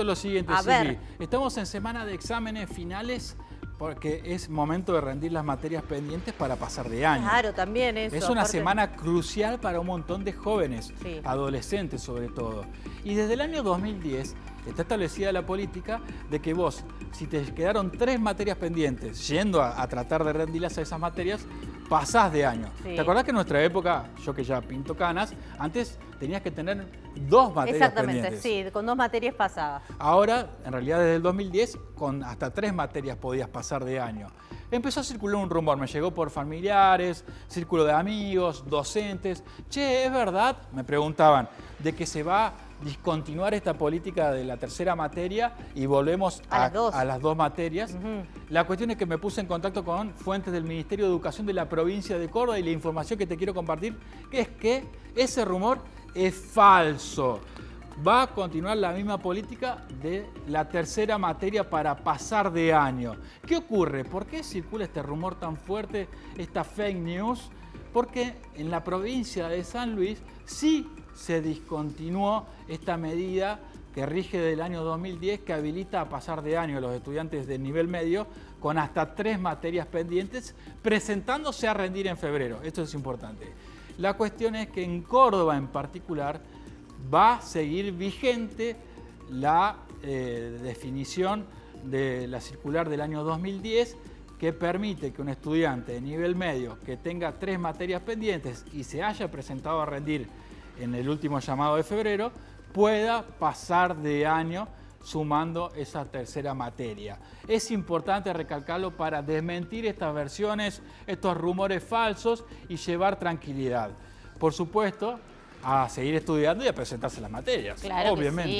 pregunto lo siguiente, Silvi. Estamos en semana de exámenes finales porque es momento de rendir las materias pendientes para pasar de año. Claro, también eso. Es una semana crucial para un montón de jóvenes, sí, adolescentes sobre todo. Y desde el año 2010 está establecida la política de que vos, si te quedaron 3 materias pendientes, yendo a tratar de rendirlas a esas materias, pasás de año. Sí. ¿Te acordás que en nuestra época, yo que ya pinto canas, antes tenías que tener 2 materias pendientes? Exactamente, sí, con 2 materias pasabas. Ahora, en realidad desde el 2010, con hasta 3 materias podías pasar de año. Empezó a circular un rumor, me llegó por familiares, círculo de amigos, docentes. Che, ¿es verdad?, me preguntaban, de que se va a discontinuar esta política de la 3ª materia y volvemos a las 2 materias. Uh-huh. La cuestión es que me puse en contacto con fuentes del Ministerio de Educación de la provincia de Córdoba y la información que te quiero compartir es que ese rumor es falso. Va a continuar la misma política de la 3ª materia para pasar de año. ¿Qué ocurre? ¿Por qué circula este rumor tan fuerte, esta fake news? Porque en la provincia de San Luis sí se discontinuó esta medida que rige del año 2010 que habilita a pasar de año a los estudiantes de nivel medio con hasta 3 materias pendientes presentándose a rendir en febrero. Esto es importante. La cuestión es que en Córdoba en particular va a seguir vigente la definición de la circular del año 2010 que permite que un estudiante de nivel medio que tenga 3 materias pendientes y se haya presentado a rendir en el último llamado de febrero, pueda pasar de año sumando esa 3ª materia. Es importante recalcarlo para desmentir estas versiones, estos rumores falsos y llevar tranquilidad. Por supuesto, a seguir estudiando y a presentarse las materias, claro, obviamente. Que sí.